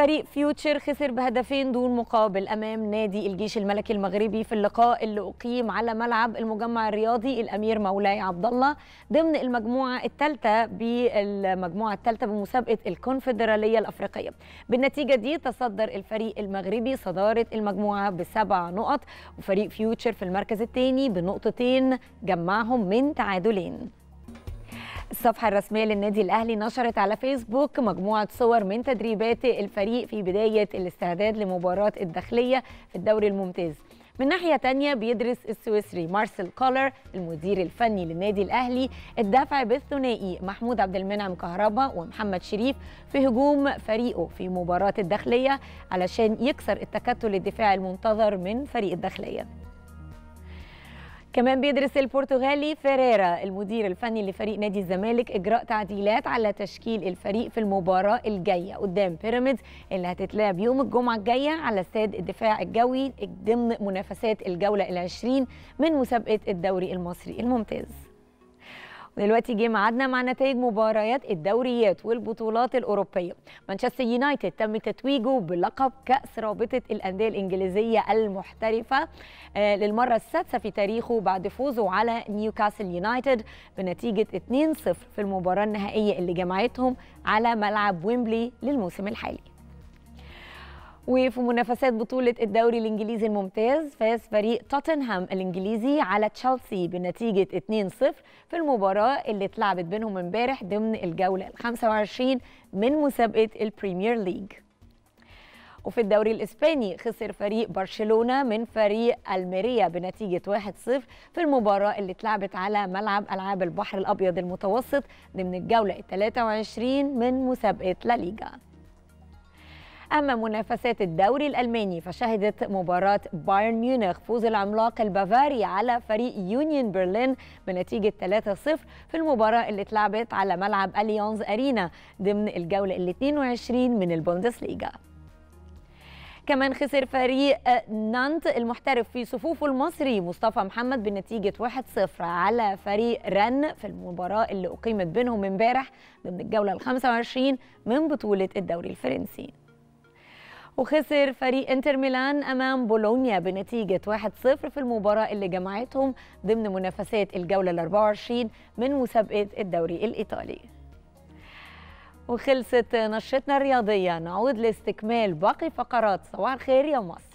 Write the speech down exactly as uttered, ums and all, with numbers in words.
فريق فيوتشر خسر بهدفين دون مقابل امام نادي الجيش الملكي المغربي في اللقاء اللي اقيم على ملعب المجمع الرياضي الامير مولاي عبد الله ضمن المجموعه الثالثه بالمجموعه الثالثه بمسابقه الكونفدراليه الافريقيه. بالنتيجه دي تصدر الفريق المغربي صداره المجموعه بسبع نقط، وفريق فيوتشر في المركز الثاني بنقطتين جمعهم من تعادلين. الصفحة الرسمية للنادي الأهلي نشرت على فيسبوك مجموعة صور من تدريبات الفريق في بداية الاستعداد لمباراة الداخلية في الدوري الممتاز. من ناحية تانية بيدرس السويسري مارسيل كولر المدير الفني للنادي الأهلي الدفع بالثنائي محمود عبد المنعم كهربا ومحمد شريف في هجوم فريقه في مباراة الداخلية علشان يكسر التكتل الدفاعي المنتظر من فريق الداخلية. كمان بيدرس البرتغالي فيريرا المدير الفني لفريق نادي الزمالك إجراء تعديلات على تشكيل الفريق في المباراة الجاية قدام بيراميدز اللي هتتلعب يوم الجمعة الجاية على استاد الدفاع الجوي ضمن منافسات الجولة العشرين من مسابقة الدوري المصري الممتاز. ودلوقتي جه ميعادنا مع نتائج مباريات الدوريات والبطولات الأوروبية. مانشستر يونايتد تم تتويجه بلقب كأس رابطة الأندية الإنجليزية المحترفة للمرة السادسة في تاريخه بعد فوزه على نيوكاسل يونايتد بنتيجة اثنين صفر في المباراة النهائية اللي جمعتهم على ملعب ويمبلي للموسم الحالي. وفي منافسات بطولة الدوري الإنجليزي الممتاز فاز فريق توتنهام الإنجليزي على تشيلسي بنتيجة اثنين صفر في المباراة اللي اتلعبت بينهم امبارح ضمن الجولة الخامسة والعشرين من مسابقة البريمير ليج. وفي الدوري الإسباني خسر فريق برشلونة من فريق ألميريا بنتيجة واحد صفر في المباراة اللي اتلعبت على ملعب ألعاب البحر الأبيض المتوسط ضمن الجولة الثالثة والعشرين من مسابقة لاليجا. أما منافسات الدوري الألماني فشهدت مباراة بايرن ميونخ فوز العملاق البافاري على فريق يونيون برلين بنتيجة ثلاثة صفر في المباراة اللي اتلعبت على ملعب أليانز أرينا ضمن الجولة ال اثنين وعشرين من البوندسليغا. كمان خسر فريق نانت المحترف في صفوفه المصري مصطفى محمد بنتيجة واحد صفر على فريق رن في المباراة اللي أقيمت بينهم امبارح ضمن الجولة ال خمسة وعشرين من بطولة الدوري الفرنسي. وخسر فريق انتر ميلان امام بولونيا بنتيجه واحد صفر في المباراه اللي جمعتهم ضمن منافسات الجوله الأربعة وعشرين من مسابقه الدوري الايطالي. وخلصت نشرتنا الرياضيه، نعود لاستكمال باقي فقرات صباح الخير يا مصر.